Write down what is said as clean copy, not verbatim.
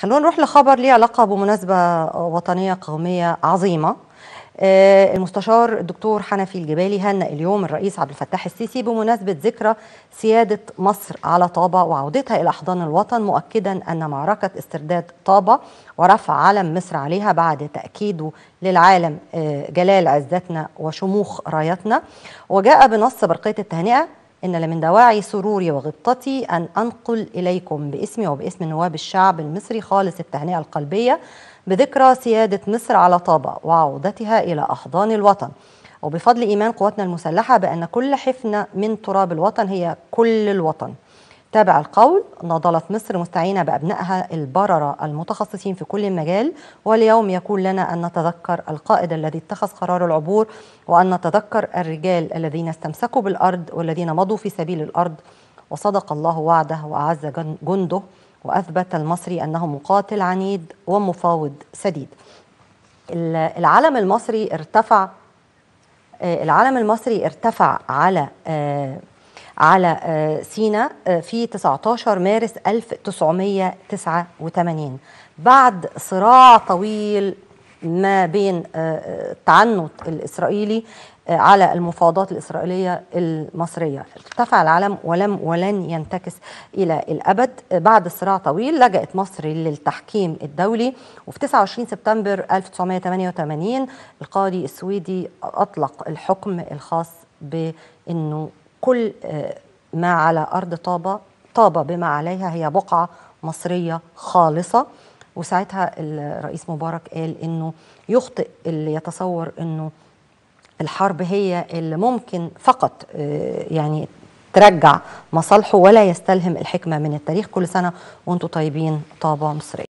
خلونا نروح لخبر ليه علاقة بمناسبة وطنية قومية عظيمة. المستشار الدكتور حنفي الجبالي هنأ اليوم الرئيس عبد الفتاح السيسي بمناسبة ذكرى سيادة مصر على طابا وعودتها إلى أحضان الوطن، مؤكدا أن معركة استرداد طابا ورفع علم مصر عليها بعد تأكيده للعالم جلال عزتنا وشموخ رايتنا. وجاء بنص برقية التهنئة: إن لمن دواعي سروري وغبطتي أن أنقل إليكم باسمي وباسم نواب الشعب المصري خالص التهنئة القلبية بذكرى سيادة مصر على طابا وعودتها إلى أحضان الوطن، وبفضل إيمان قواتنا المسلحة بأن كل حفنة من تراب الوطن هي كل الوطن. تابع القول: نضلت مصر مستعينة بأبنائها البررة المتخصصين في كل مجال، واليوم يكون لنا أن نتذكر القائد الذي اتخذ قرار العبور، وأن نتذكر الرجال الذين استمسكوا بالأرض والذين مضوا في سبيل الأرض، وصدق الله وعده وأعز جنده، وأثبت المصري أنه مقاتل عنيد ومفاوض سديد. العلم المصري ارتفع على سينا في 19 مارس 1989 بعد صراع طويل ما بين التعنت الإسرائيلي على المفاوضات الإسرائيلية المصرية. ارتفع العلم ولن ينتكس إلى الأبد. بعد صراع طويل لجأت مصر للتحكيم الدولي، وفي 29 سبتمبر 1988 القاضي السويدي أطلق الحكم الخاص بأنه كل ما على أرض طابا بما عليها هي بقعة مصرية خالصة. وساعتها الرئيس مبارك قال إنه يخطئ اللي يتصور إنه الحرب هي اللي ممكن فقط يعني ترجع مصالحه، ولا يستلهم الحكمة من التاريخ. كل سنة وانتم طيبين، طابا مصرية.